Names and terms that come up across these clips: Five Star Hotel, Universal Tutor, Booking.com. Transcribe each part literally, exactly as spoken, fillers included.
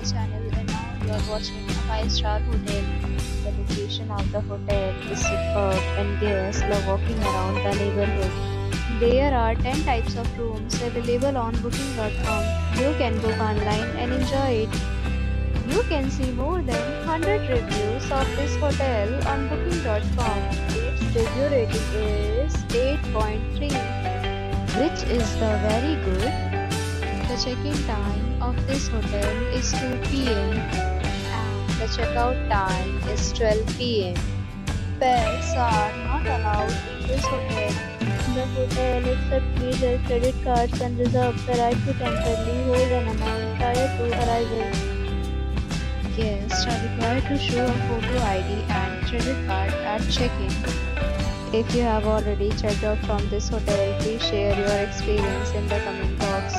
my channel, and now you are watching Five Star Hotel. The location of the hotel is superb and guests love walking around the neighborhood. There are ten types of rooms available on Booking dot com. You can book online and enjoy it. You can see more than one hundred reviews of this hotel on Booking dot com. Its review rating is eight point three, which is the very good. The check-in time of this hotel is two p m and the check-out time is twelve p m Pets are not allowed in this hotel. The hotel accepts major credit cards and reserves the right to temporarily hold an amount prior to arrival. Guests are required to show a photo I D and credit card at check-in. If you have already checked out from this hotel, please share your experience in the comment box.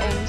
end.